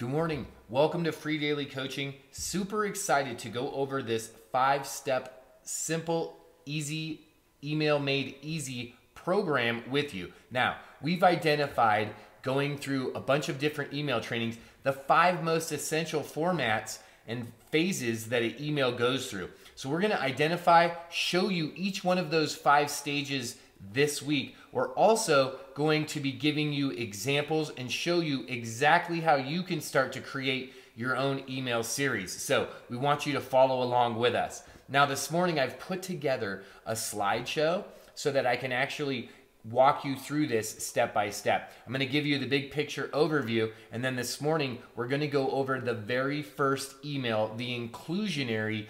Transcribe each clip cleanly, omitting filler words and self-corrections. Good morning. Welcome to Free Daily Coaching. Super excited to go over this 5-step simple, easy, email made easy program with you. Now, we've identified going through a bunch of different email trainings, the 5 most essential formats and phases that an email goes through. So we're going to identify, show you each one of those 5 stages this week. We're also going to be giving you examples and show you exactly how you can start to create your own email series. So we want you to follow along with us. Now this morning I've put together a slideshow so that I can actually walk you through this step by step. I'm going to give you the big picture overview, and then this morning we're going to go over the very first email, the inclusionary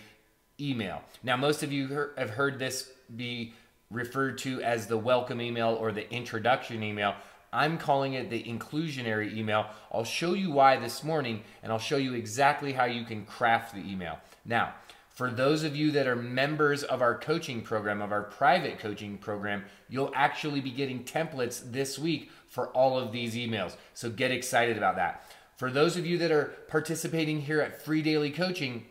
email. Now most of you have heard this be referred to as the welcome email or the introduction email. I'm calling it the inclusionary email. I'll show you why this morning, and I'll show you exactly how you can craft the email. Now, for those of you that are members of our coaching program, of our private coaching program, you'll actually be getting templates this week for all of these emails. So get excited about that. For those of you that are participating here at Free Daily Coaching,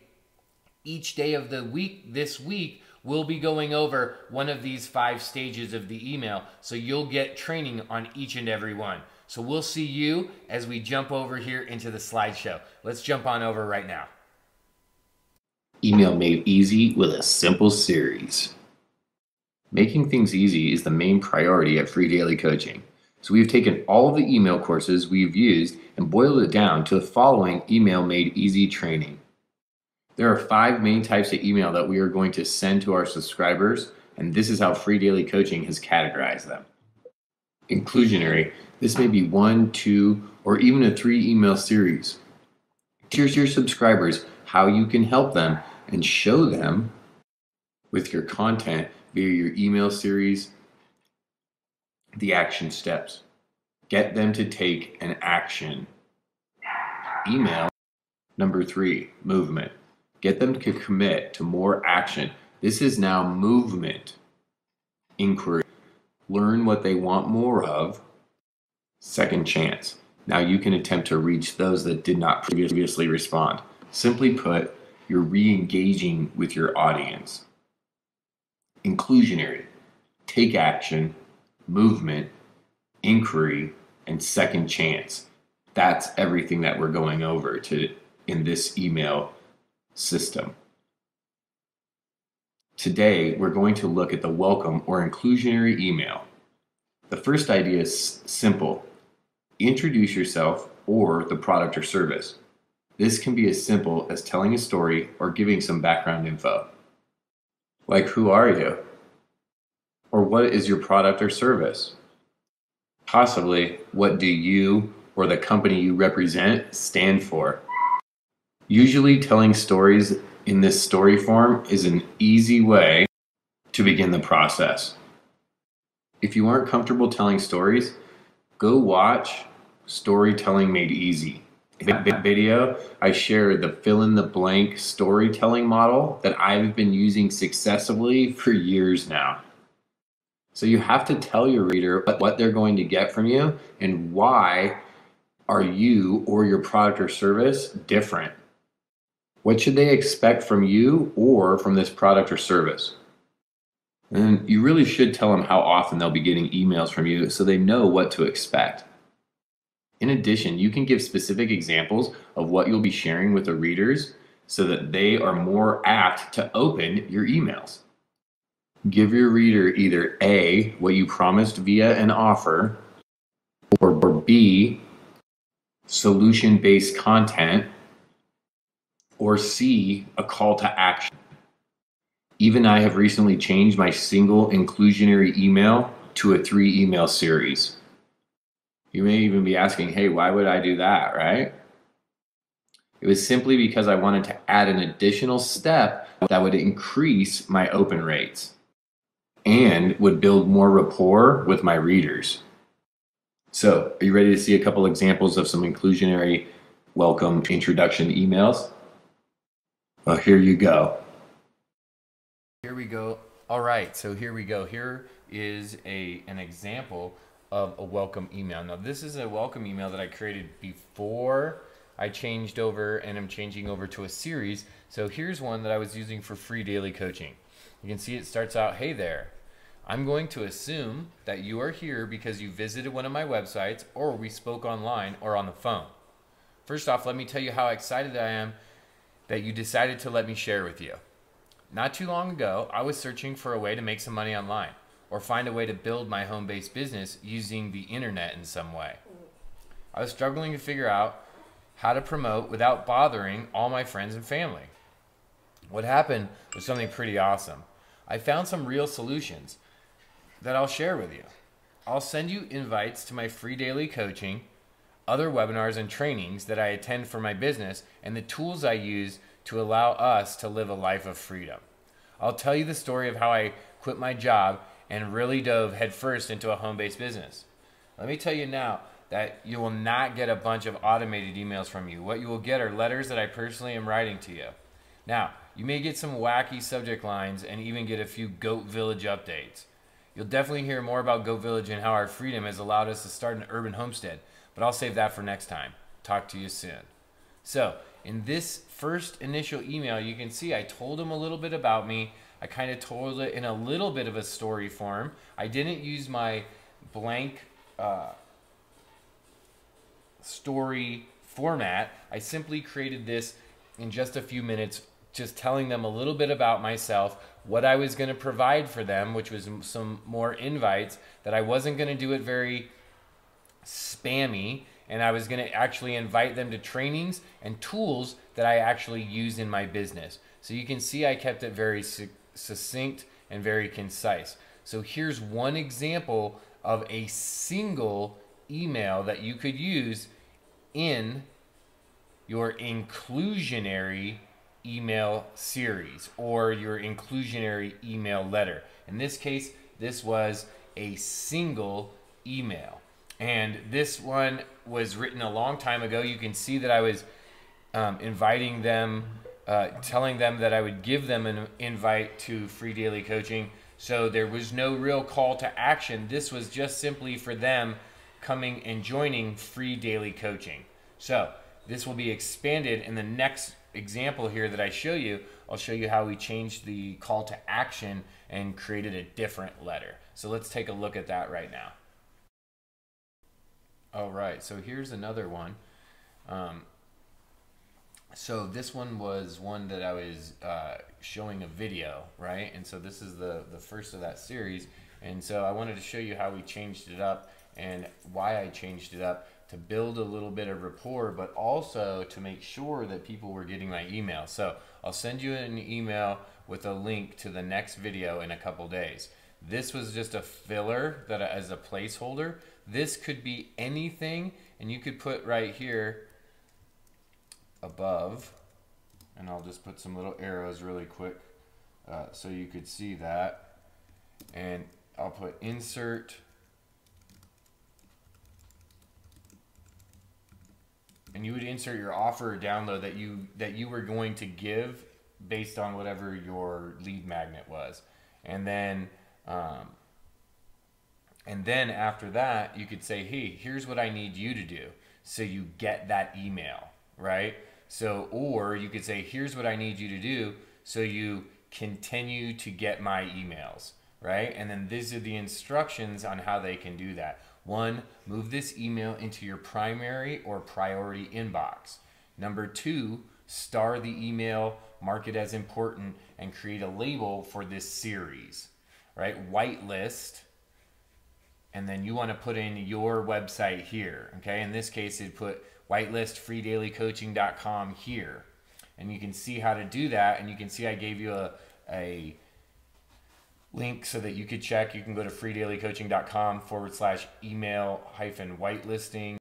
each day of the week this week, we'll be going over one of these 5 stages of the email, so you'll get training on each and every one. So we'll see you as we jump over here into the slideshow. Let's jump on over right now. Email made easy with a simple series. Making things easy is the main priority at Free Daily Coaching. So we've taken all of the email courses we've used and boiled it down to the following email made easy training. There are 5 main types of email that we are going to send to our subscribers, and this is how Free Daily Coaching has categorized them. Inclusionary. This may be 1, 2, or even a 3 email series. Teach your subscribers how you can help them and show them with your content via your email series, the action steps. Get them to take an action. Email number 3, movement. Get them to commit to more action. This is now movement. Inquiry. Learn what they want more of. Second chance. Now you can attempt to reach those that did not previously respond. Simply put, you're re-engaging with your audience. Inclusionary. Take action, movement, inquiry, and second chance. That's everything that we're going over in this email system. Today, we're going to look at the welcome or inclusionary email. The first idea is simple. Introduce yourself or the product or service. This can be as simple as telling a story or giving some background info. Like, who are you? Or what is your product or service? Possibly, what do you or the company you represent stand for? Usually telling stories in this story form is an easy way to begin the process. If you aren't comfortable telling stories, go watch Storytelling Made Easy. In that video, I shared the fill-in-the-blank storytelling model that I've been using successfully for years now. So you have to tell your reader what they're going to get from you and why are you or your product or service different. What should they expect from you or from this product or service? And you really should tell them how often they'll be getting emails from you so they know what to expect. In addition, you can give specific examples of what you'll be sharing with the readers so that they are more apt to open your emails. Give your reader either A, what you promised via an offer, or B, solution-based content, or C, a call to action. Even I have recently changed my single inclusionary email to a 3 email series. You may even be asking, hey, why would I do that, right? It was simply because I wanted to add an additional step that would increase my open rates and would build more rapport with my readers. So, are you ready to see a couple examples of some inclusionary welcome introduction emails? Well, here you go. Here we go. All right, so here we go. Here is an example of a welcome email. Now, this is a welcome email that I created before I changed over and I'm changing over to a series. So here's one that I was using for free daily coaching. You can see it starts out, hey there, I'm going to assume that you are here because you visited one of my websites or we spoke online or on the phone. First off, let me tell you how excited I am that you decided to let me share with you. Not too long ago, I was searching for a way to make some money online or find a way to build my home-based business using the internet in some way. I was struggling to figure out how to promote without bothering all my friends and family. What happened was something pretty awesome. I found some real solutions that I'll share with you. I'll send you invites to my free daily coaching, other webinars and trainings that I attend for my business, and the tools I use to allow us to live a life of freedom. I'll tell you the story of how I quit my job and really dove headfirst into a home-based business. Let me tell you now that you will not get a bunch of automated emails from you. What you will get are letters that I personally am writing to you. Now, you may get some wacky subject lines and even get a few Go Village updates. You'll definitely hear more about Go Village and how our freedom has allowed us to start an urban homestead, but I'll save that for next time. Talk to you soon. So, in this first initial email, you can see I told them a little bit about me. I kind of told it in a little bit of a story form. I didn't use my blank story format. I simply created this in just a few minutes, just telling them a little bit about myself, what I was going to provide for them, which was some more invites, that I wasn't going to do it very spammy, and I was going to actually invite them to trainings and tools that I actually use in my business. So you can see I kept it very succinct and very concise. So here's one example of a single email that you could use in your inclusionary email series or your inclusionary email letter. In this case, this was a single email. And this one was written a long time ago. You can see that I was inviting them, telling them that I would give them an invite to free daily coaching. So there was no real call to action. This was just simply for them coming and joining free daily coaching. So this will be expanded in the next example here that I show you. I'll show you how we changed the call to action and created a different letter. So let's take a look at that right now. All right, so here's another one. So this one was one that I was showing a video, right? And so this is the first of that series. And so I wanted to show you how we changed it up and why I changed it up to build a little bit of rapport, but also to make sure that people were getting my email. So I'll send you an email with a link to the next video in a couple days. This was just a filler that as a placeholder. This could be anything, and you could put right here above, and I'll just put some little arrows really quick so you could see that. And I'll put insert and you would insert your offer or download that you were going to give based on whatever your lead magnet was. And then after that, you could say, hey, here's what I need you to do. So you get that email, right? So, or you could say, here's what I need you to do. So you continue to get my emails, right? And then these are the instructions on how they can do that. 1, move this email into your primary or priority inbox. Number 2, star the email, mark it as important, and create a label for this series, right? Whitelist. And then you want to put in your website here, okay? In this case, it put whitelistfreedailycoaching.com here. And you can see how to do that. And you can see I gave you a link so that you could check. You can go to freedailycoaching.com/email-whitelisting.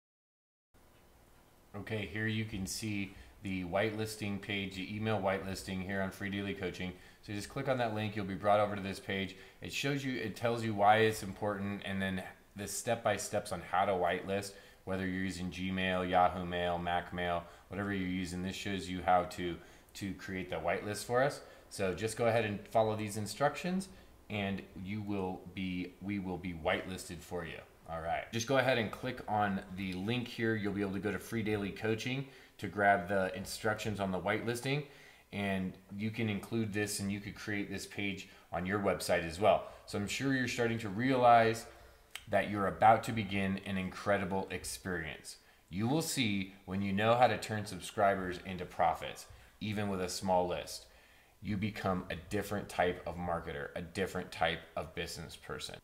Okay, here you can see the whitelisting page, the email whitelisting here on Free Daily Coaching. So just click on that link, you'll be brought over to this page. It shows you, it tells you why it's important, and then the step-by-steps on how to whitelist, whether you're using Gmail, Yahoo Mail, Mac Mail, whatever you're using. This shows you how to create the whitelist for us. So just go ahead and follow these instructions, and we will be whitelisted for you. All right, just go ahead and click on the link here. You'll be able to go to Free Daily Coaching to grab the instructions on the whitelisting, and you can include this and you could create this page on your website as well. So I'm sure you're starting to realize that you're about to begin an incredible experience. You will see when you know how to turn subscribers into profits, even with a small list, you become a different type of marketer, a different type of business person.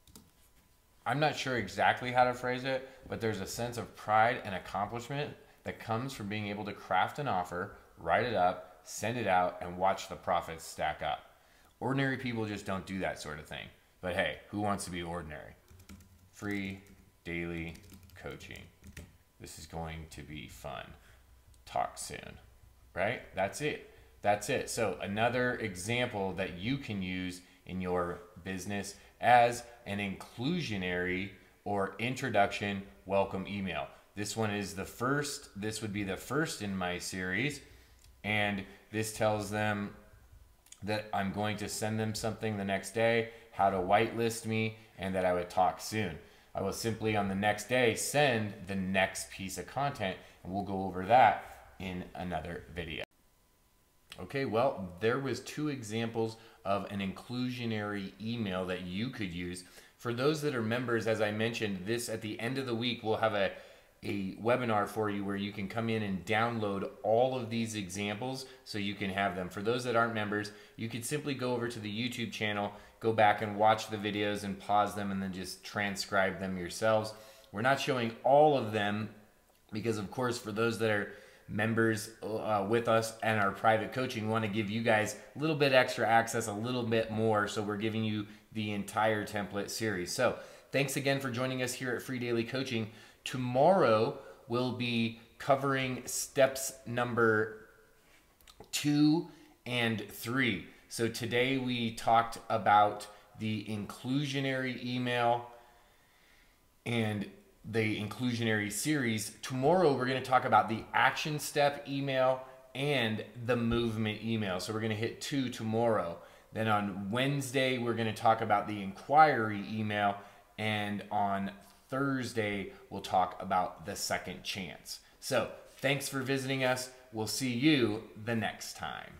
I'm not sure exactly how to phrase it, but there's a sense of pride and accomplishment that comes from being able to craft an offer, write it up, send it out, and watch the profits stack up. Ordinary people just don't do that sort of thing. But hey, who wants to be ordinary? Free Daily Coaching. This is going to be fun. Talk soon, right? That's it. That's it. So another example that you can use in your business as an inclusionary or introduction welcome email. This one is the first. This would be the first in my series. And this tells them that I'm going to send them something the next day, how to whitelist me, and that I would talk soon. I will simply on the next day send the next piece of content, and we'll go over that in another video. Okay, well, there was two examples of an inclusionary email that you could use. For those that are members, as I mentioned, this at the end of the week, we'll have a webinar for you where you can come in and download all of these examples so you can have them. For those that aren't members, you could simply go over to the YouTube channel, go back and watch the videos and pause them and then just transcribe them yourselves. We're not showing all of them because, of course, for those that are members with us and our private coaching, we want to give you guys a little bit extra access, a little bit more. So we're giving you the entire template series. So thanks again for joining us here at Free Daily Coaching. Tomorrow we'll be covering steps number 2 and 3. So today we talked about the inclusionary email and the inclusionary series. Tomorrow we're going to talk about the action step email and the movement email. So we're going to hit 2 tomorrow. Then on Wednesday we're going to talk about the inquiry email, and on Thursday we'll talk about the second chance. So thanks for visiting us. We'll see you the next time.